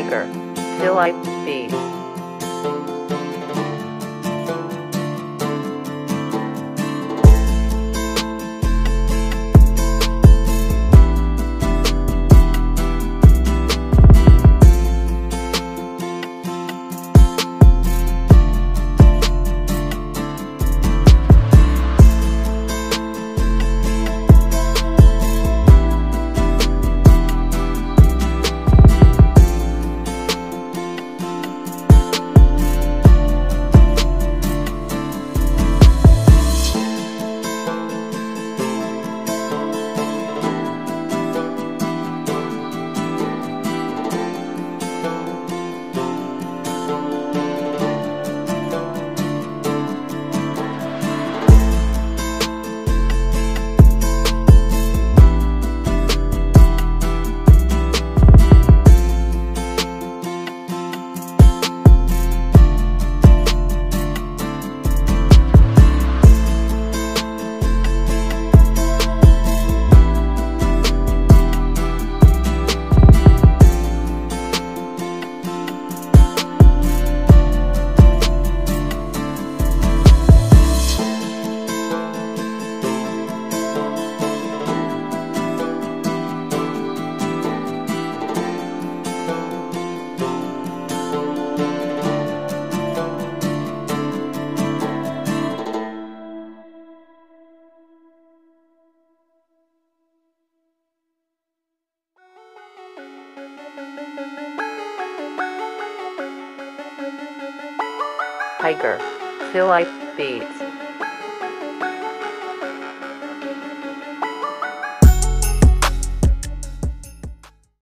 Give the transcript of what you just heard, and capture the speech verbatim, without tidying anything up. Hygor Philipe Beats. Hygor Philipe Beats.